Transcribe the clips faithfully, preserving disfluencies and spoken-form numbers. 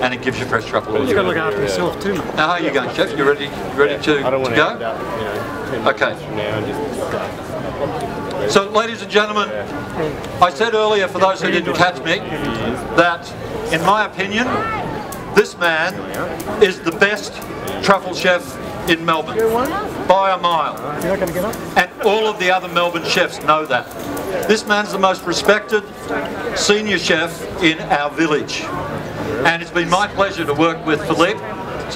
and it gives you fresh truffle. You've got to look after yourself too. Now, how are you going, Chef? You ready? Ready yeah. to, I don't want to go? End up, you know, okay. From now and just so, ladies and gentlemen, yeah. I said earlier, for those who didn't catch me, that in my opinion, this man is the best truffle chef in Melbourne by a mile, and all of the other Melbourne chefs know that. This man's the most respected senior chef in our village, and it's been my pleasure to work with Philippe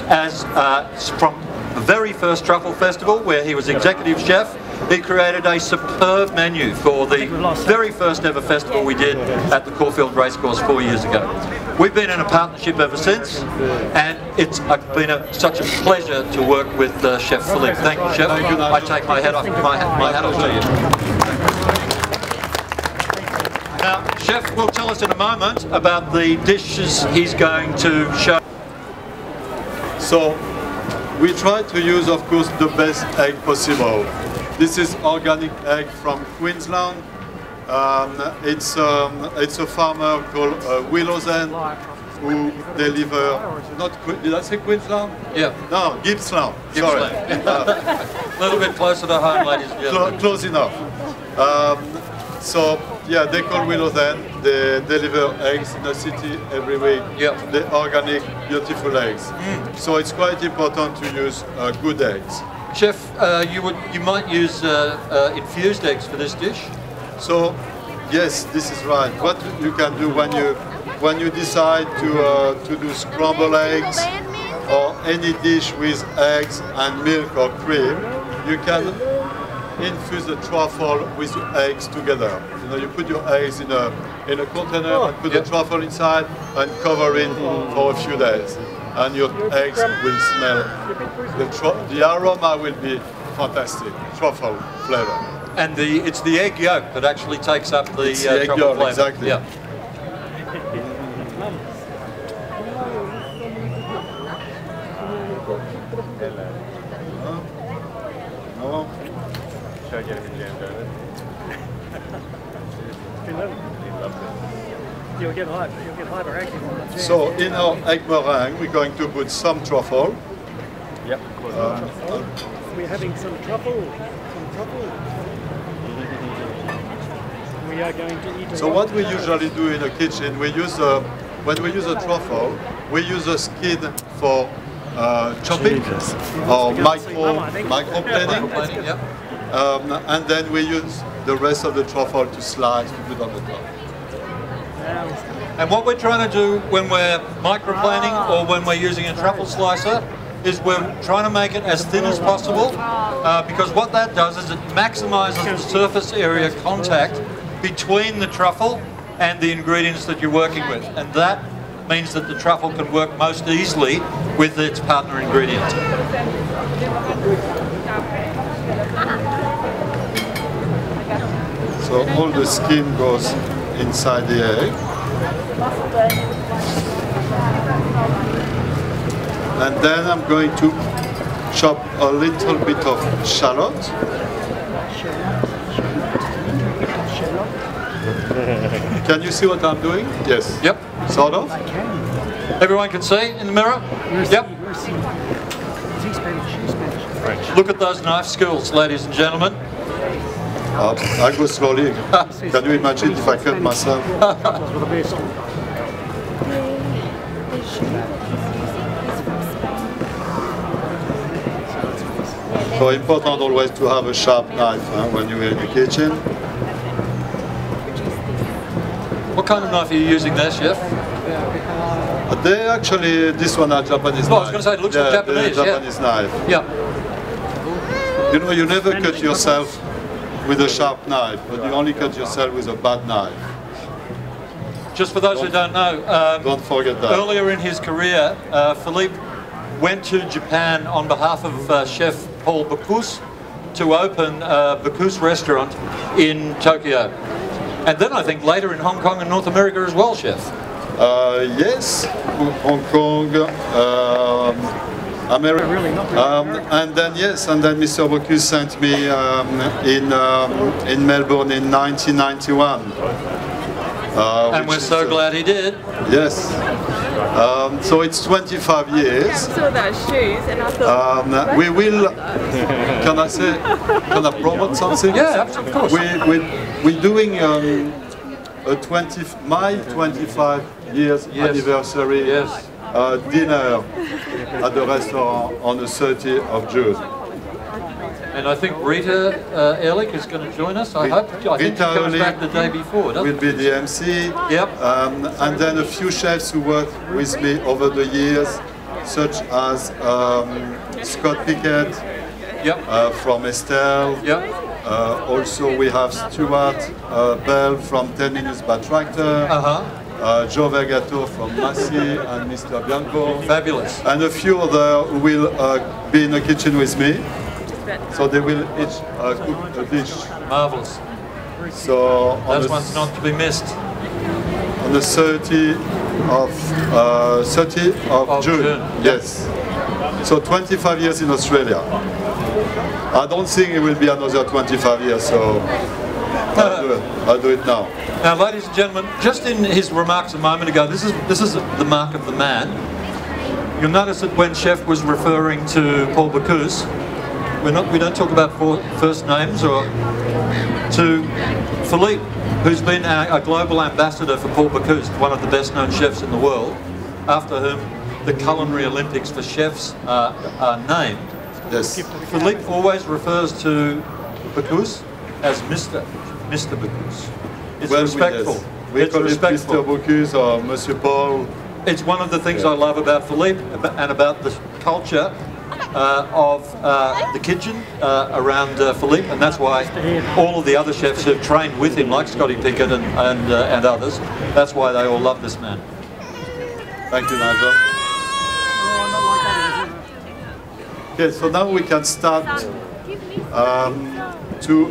as uh, from the very first Truffle Festival, where he was executive chef. He created a superb menu for the very first ever festival we did at the Caulfield Racecourse four years ago. We've been in a partnership ever since, and it's been a, such a pleasure to work with uh, Chef Philippe. Thank you, Chef. I take my hat off, my, my hat off to you. Now, Chef will tell us in a moment about the dishes he's going to show. So, we try to use, of course, the best egg possible. This is organic egg from Queensland. Um, it's, um, it's a farmer called uh, Willow's End who deliver, not, did I say Queensland? Yeah. No, Gippsland, Gippsland. sorry. uh, a little bit closer to home, ladies and gentlemen. Cl close enough. Um, so, yeah, they call Willow's End. They deliver eggs in the city every week. Yeah. The organic, beautiful eggs. Mm. So it's quite important to use uh, good eggs. Chef, uh, you would you might use uh, uh, infused eggs for this dish. So, yes, this is right. What you can do when you when you decide to uh, to do scrambled eggs or any dish with eggs and milk or cream, you can infuse the truffle with the eggs together. You know, you put your eggs in a in a container and put yep. the truffle inside and cover it for a few days. And your eggs will smell, the, the aroma will be fantastic, truffle flavour. And the, it's the egg yolk that actually takes up the, it's uh, the egg truffle yolk, flavour. Exactly. Yeah. Should I get him jammed over? You'll get live, you'll get live active. So in our egg meringue, we're going to put some truffle. Yep. Um, we're having some truffle. Some truffle. We are going to eat. So what we usually do in the kitchen, we use a, when we use a truffle, we use a skin for uh, chopping or micro microplaning. Microplaning, yep. Um, and then we use the rest of the truffle to slice to put on the top. And what we're trying to do when we're microplaning or when we're using a truffle slicer is we're trying to make it as thin as possible, uh, because what that does is it maximises the surface area contact between the truffle and the ingredients that you're working with, and that means that the truffle can work most easily with its partner ingredient. So all the skin goes inside the egg, and then I'm going to chop a little bit of shallot. Can you see what I'm doing? Yes. Yep. Sort of. Everyone can see in the mirror? Yep. Look at those knife skills, ladies and gentlemen. Uh, I go slowly. Can you imagine if I cut myself? So important always to have a sharp knife huh, when you're in the kitchen. What kind of knife are you using there, Chef? They actually, this one are Japanese oh, knife. I was going to say, it looks yeah, like Japanese, yeah. Japanese knife. Yeah. You know, you never cut yourself with a sharp knife, but you only cut yourself with a bad knife. Just for those don't, who don't know, um, don't forget that. Earlier in his career, uh, Philippe went to Japan on behalf of uh, Chef Paul Bocuse to open a Bocuse restaurant in Tokyo. And then I think later in Hong Kong and North America as well, Chef. Uh, yes, Hong Kong, um, America. Um, and then yes, and then Mister Bocuse sent me um, in um, in Melbourne in nineteen ninety-one. Uh, and we're so glad he did. Yes. Um, so it's twenty-five years. I saw those shoes and I thought... Um, uh, we will... Can I say... Can I promote something? Yeah, of course. We, we, we're doing um, a twenty, my twenty-five years yes. anniversary yes. Uh, dinner at the restaurant on the thirtieth of June. And I think Rita uh, Ehrlich is going to join us, I Rita, hope. I think she comes back the day before, doesn't she? Will be the M C. Yep. Um, and then a few chefs who worked with me over the years, such as um, Scott Pickett yep. uh, from Estelle. Yep. Uh, also we have Stuart uh, Bell from Ten Minutes by Tractor. Uh-huh. Uh, Joe Vergato from Massey and Mr Bianco. Fabulous. And a few other who will uh, be in the kitchen with me. So they will each uh, cook a dish. Marvellous. So on that one's not to be missed. On the thirtieth of June. Yes. So twenty-five years in Australia. I don't think it will be another twenty-five years. So I'll do it. I'll do it now. Now, ladies and gentlemen, just in his remarks a moment ago, this is this is the mark of the man. You'll notice that when Chef was referring to Paul Bocuse, We're not, we don't talk about first names, or to Philippe, who's been a, a global ambassador for Paul Bocuse, one of the best known chefs in the world, after whom the Culinary Olympics for chefs are, are named. Yes. Philippe always refers to Bocuse as Mr. Mr. Bocuse. It's well, respectful. We, we it's call respectful. It Mr. Bocuse or Monsieur Paul. It's one of the things yeah. I love about Philippe and about the culture Uh, of uh, the kitchen uh, around uh, Philippe, and that's why all of the other chefs who've trained with him, like Scotty Pickett and and, uh, and others, that's why they all love this man. Thank you, Nigel. Okay, so now we can start um, to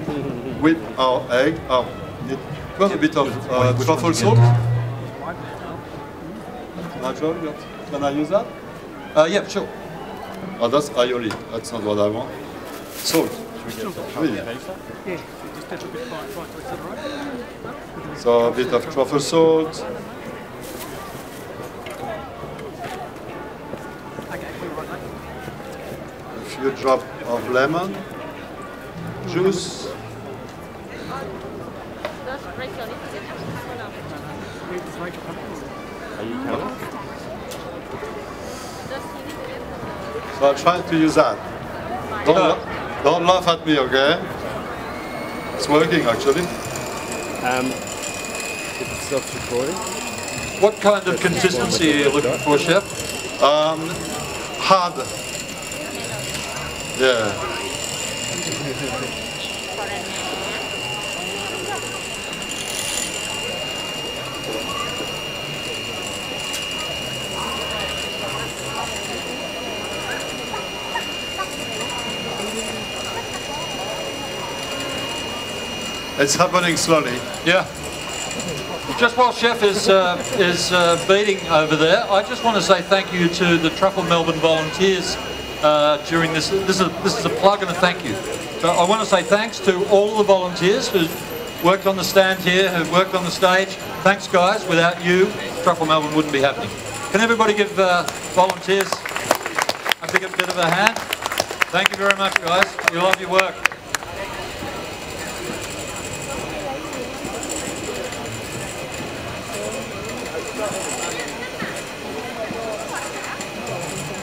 whip our egg. Oh, do you want a bit of uh, truffle salt? Nigel, can I use that? Uh, yeah, sure. Oh, that's aioli. That's not what I want. Salt. Yeah. So a bit of truffle salt. A few drops of lemon juice. So I'm trying to use that. Don't, oh. don't laugh at me, okay? It's working, actually. Um, it's self-recording. What kind of consistency are you looking for, Chef? Um, hard. Yeah. It's happening slowly. Yeah. Just while Chef is uh, is uh, beating over there, I just want to say thank you to the Truffle Melbourne volunteers uh, during this. This is a, this is a plug and a thank you. So I want to say thanks to all the volunteers who worked on the stand here, who worked on the stage. Thanks, guys. Without you, Truffle Melbourne wouldn't be happening. Can everybody give uh, volunteers a big bit of a hand? Thank you very much, guys. We love your work.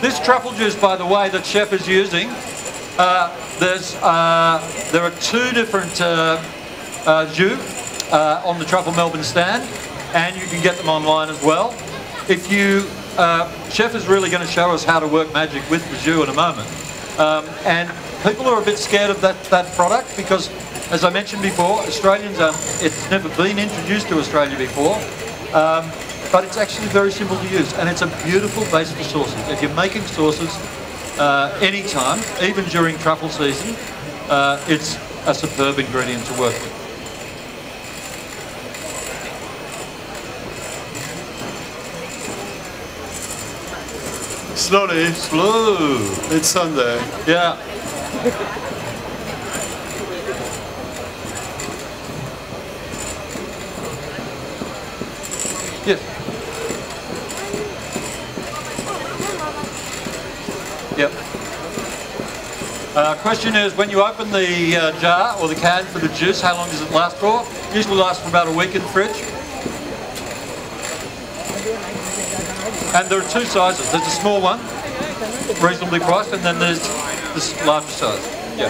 This truffle juice, by the way, that Chef is using, uh, there's, uh, there are two different uh, uh, jus uh, on the Truffle Melbourne stand, and you can get them online as well. If you, uh, Chef is really going to show us how to work magic with the jus in a moment. Um, and people are a bit scared of that, that product because, as I mentioned before, Australians, are, it's never been introduced to Australia before. Um, But it's actually very simple to use, and it's a beautiful base for sauces. If you're making sauces uh, anytime, even during truffle season, uh, it's a superb ingredient to work with. Slowly, slow. It's Sunday. Yeah. Yes. Yep. Uh, question is, when you open the uh, jar or the can for the juice, how long does it last for? Usually lasts for about a week in the fridge. And there are two sizes. There's a small one, reasonably priced, and then there's this larger size. Yeah.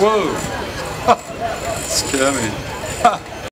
Whoa! Scare me.